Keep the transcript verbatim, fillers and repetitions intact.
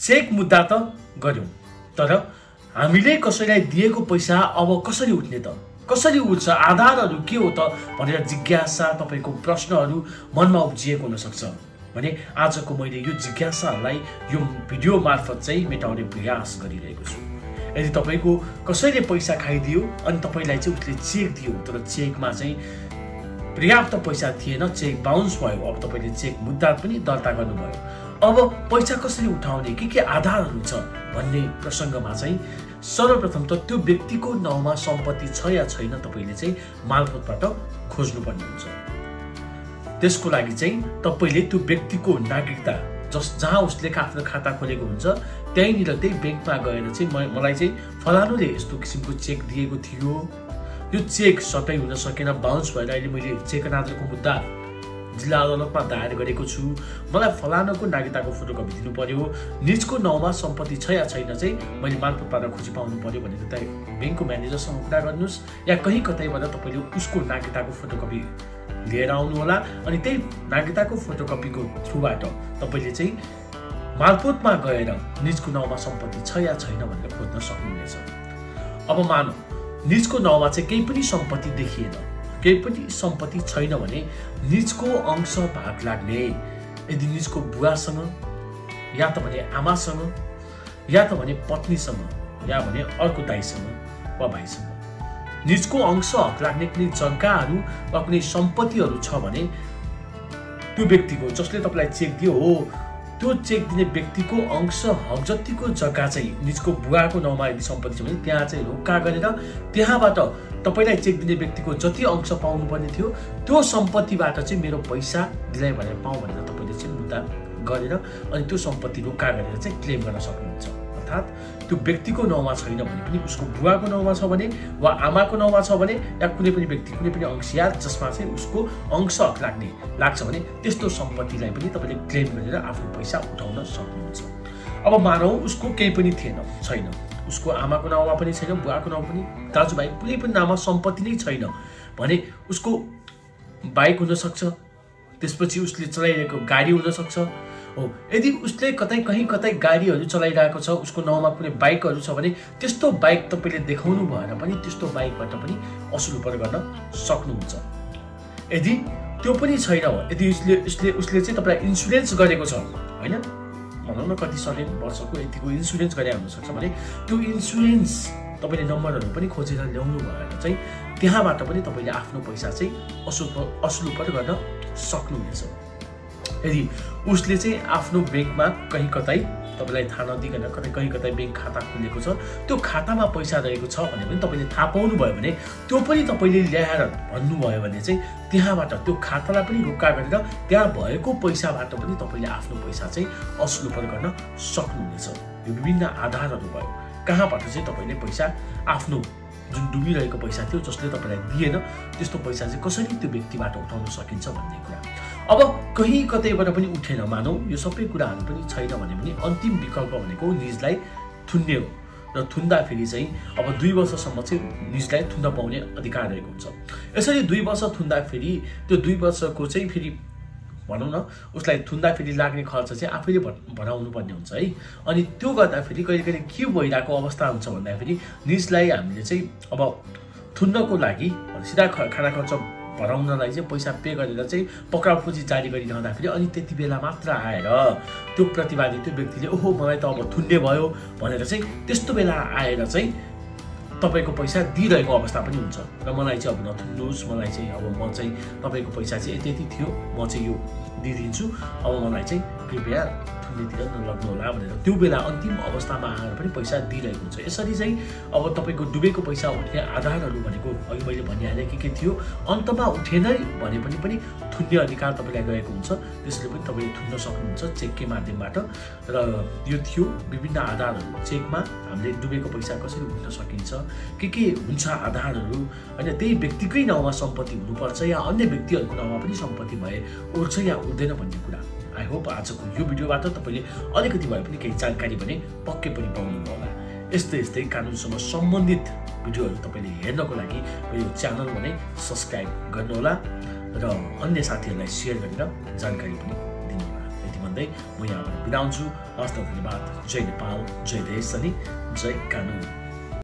Check मुद्दा त गर्यौं, तर हामीले कसैलाई दिएको पैसा अब कसरी उठ्ने त, कसरी उठ्छ, आधारहरु के हो त भनेर जिज्ञासा, तपाईको प्रश्नहरु मनमा उब्जिएको हुन सक्छ भने आजको मैले यो जिज्ञासालाई यो भिडियो मार्फत चाहिँ मेटाउने प्रयास गरिरहेको छु। यदि तपाईको कसैले पैसा खाइदियो अनि तपाईलाई चाहिँ उसले चेक दियो तर चेकमा चाहिँ पर्याप्त पैसा थिएन, चेक बाउन्स भयो, अब तपाईले चेक मुद्दा पनि दर्ता गर्नुभयो, अब पैसा कसरी उठाउने, के के आधारहरु छ भन्ने प्रसंगमा चाहिँ सर्वप्रथम त त्यो व्यक्तिको नाउँमा सम्पत्ति छ या छैन तपाईले चाहिँ मालपोतबाट खोज्नुपर्ने हुन्छ। त्यसको लागि चाहिँ तपाईले त्यो व्यक्तिको नागरिकता जस जहाँ उसले आफ्नो खाता खोलेको हुन्छ त्यहीँनिर त्यही बैंकमा गएर चाहिँ मलाई चाहिँ फलानुले यस्तो किसिमको चेक दिएको थियो, यो चेक सबै हुन सकेन, बाउन्स भएर अहिले मैले चेक अनादरको मुद्दा जिल्ला अदालतमा दायर गरेको छु, मलाई फलानुको नागरिकताको फोटोकपी दिनु पर्यो, निजको नाउँमा सम्पत्ति छ या छैन चाहिँ मैले मालपोतबाट खोजी पाउनु पर्यो भनेर त बैंकको म्यानेजरसँग कुरा गर्नुस् या कहीँ कतैबाट तपाईले उसको नागरिकताको फोटोकपी लिएर आउनु होला अनि त्यही नागरिकताको फोटोकपीको थ्रुबाट तपाईले चाहिँ मालपोतमा गएर निजको नाउँमा सम्पत्ति छ या छैन भनेर खोज्न सक्नुहुनेछ। अब मानौ निजको नाउँमा चाहिँ केही पनि सम्पत्ति देखिएन, केही पनि सम्पत्ति छैन भने निजको अंश भाग लाग्ने, यदि निजको बुवासँग या त भने आमासँग या त भने पत्नीसँग या भने अर्को दाइसँग वा भाइसँग निजको अंश हक लाग्ने कुनै जग्गाहरु वा कुनै सम्पत्तिहरु छ भने त्यो व्यक्तिको जसले तपाईलाई चेक दियो हो त्यो चेक दिने व्यक्तिको अंश हक जतिको जग्गा चाहिँ निजको बुवाको नाउँमा यदि सम्पत्ति छ भने त्यहाँ चाहिँ रोक्का गरेर त्यहाँबाट तपाईलाई चेक दिने व्यक्तिको जति अंश पाउनु पर्ने थियो त्यो सम्पत्तिबाट चाहिँ मेरो पैसा दिलाइ भनेर पाऊ भनेर तपाईले चाहिँ मुद्दा गरेर अनि त्यो सम्पत्ति रोक्का गरेर चाहिँ क्लेम गर्न सक्नुहुन्छ। अर्थात् त्यो व्यक्तिको नाउँमा छैन भने पनि उसको बुवाको नाउँमा छ भने वा आमाको नाउँमा छ भने या कुनै पनि व्यक्ति कुनै पनि अंशीदार जसमा चाहिँ उसको अंश हक लाग्ने लाग्छ भने त्यस्तो सम्पत्तिलाई पनि तपाईले क्लेम गरेर आफ्नो पैसा उठाउन सक्नुहुन्छ। अब मानौ उसको केही पनि थिएन, छैन, उसको आमाको नाउँमा पनि छैन, बुवाको नाउँमा पनि, दाजुभाइ कुनै पनि नाममा सम्पत्ति नै छैन भने उसको बाइक हुन सक्छ, त्यसपछि उसले चलाइरहेको गाडी हुन सक्छ। हो, यदि उसले कतै कहीं कतै गाडीहरु चलाइरहेको छ, उसको नाउँमा कुनै बाइकहरु छ भने त्यस्तो बाइक तपाईले देखाउनु भएन पनि त्यस्तो बाइकबाट पनि असुल उपर गर्न सक्नुहुन्छ। यदि त्यो पनि छैन, यदि उसले उसले उसले चाहिँ तपाईलाई इन्स्योरेन्स गरेको छ, हैन, भनौँ न कति सय वर्षको यतिको इन्स्योरेन्स गरे हुन सक्छ भने त्यो इन्स्योरेन्स तपाईले नम्बरहरु पनि खोजेर ल्याउनु भएन चाहिँ त्यहाँबाट पनि तपाईले आफ्नो पैसा चाहिँ असुल असुल उपर गर्न सक्नुहुनेछ। यदि उसले चाहिँ आफ्नो बैंकमा कहीं कतै तपाईलाई थाहा नदिकन कतै कहीं कतै बैंक खाता खोलेको छ, त्यो खातामा पैसा रहेको छ भने पनि तपाईले थाहा पाउनु भयो भने त्यो पनि तपाईले ल्याएर भन्नु भयो भने चाहिँ त्यहाँबाट त्यो खातालाई पनि रोक्का गरेर त्यहाँ भएको पैसाबाट पनि तपाईले आफ्नो पैसा चाहिँ असुल उपर गर्न सक्नुहुनेछ। यो विभिन्न आधारहरु भयो कहाँबाट चाहिँ तपाईले पैसा आफ्नो जुन डुबिरहेको पैसा थियो जसले तपाईलाई दिएन त्यस्तो पैसा चाहिँ कसरी त्यो व्यक्तिबाट उठाउन सकिन्छ भन्ने कुरा। अब कहीं कतैबाट पनि उठेन, मानौ यो सबै कुराहरु पनि छैन भने पनि अन्तिम विकल्प भनेको निजलाई थुन्ने हो र थुन्दा फेरि चाहिँ अब दुई वर्षसम्म चाहिँ निजलाई थुन्न पाउने अधिकार रहेको हुन्छ। यसरी दुई वर्ष थुन्दा फेरि त्यो दुई वर्षको चाहिँ फेरि भनौँ न उसलाई थुन्दा फेरि लाग्ने खर्च चाहिँ आफैले भराउनु पर्ने हुन्छ है। अनि त्यो गर्दा फेरि कहिलेकहिले के भइराको अवस्था हुन्छ भन्दाखेरि निजलाई हामीले चाहिँ अब थुन्नको लागि सिधा खाना खर्च भराउनलाई चाहिँ पैसा पे गरेर चाहिँ पक्राउ खोजी जारी गरिरहँदाखेरि अनि त्यति बेला मात्र आएर त्यो प्रतिवादी त्यो व्यक्तिले ओहो मलाई त अब थुन्ने भयो भनेर चाहिँ त्यस्तो बेला आएर चाहिँ तपाईको पैसा दिइरहेको अवस्था पनि हुन्छ र मलाई चाहिँ अब नथुन्नुस्, मलाई चाहिँ अब म चाहिँ तपाईको पैसा चाहिँ यति यति थियो म चाहिँ यो दिदिन्छु, अब मलाई चाहिँ कृपया थुन्नेतिर नलग्नु होला भनेर त्यो बेला अन्तिम अवस्थामा आएर पनि पैसा दिइरहेको हुन्छ। यसरी चाहिँ अब तपाईको डुबेको पैसा उठ्ने आधारहरु भनेको अघि मैले भनिहालेँ के के थियो, अन्तमा उठेनै भने पनि पनि थुन्ने अधिकार तपाईलाई गएको हुन्छ, त्यसले पनि तपाईले थुन्न सक्नुहुन्छ चेककै माध्यमबाट। र यो थियो विभिन्न आधारहरु, चेकमा हामीले डुबेको पैसा कसरी उठ्न सकिन्छ, के के हुन्छ आधारहरु, हैन त्यही व्यक्तिकै नाउँमा सम्पत्ति हुनुपर्छ या अन्य व्यक्तिहरुको नाउँमा पनि सम्पत्ति भए उठ्छ या उठ्दैन भन्ने कुरा। आई होप आजको यो भिडियोबाट तपाईले अलिकति भए पनि केही जानकारी भने पक्कै पनि पाउनु होला। यस्तै यस्तै कानुनसँग सम्बन्धित भिडियोहरु तपाईले हेर्नको लागि यो च्यानल भने सब्स्क्राइब गर्नु होला र अन्य साथीहरुलाई सेयर गरेर जानकारी पनि दिनु होला। यति भन्दै भन्दै म यहाँ बिदाउँछु। हस्त धन्यवाद। जय नेपाल, जय देश अनि जय कानुन।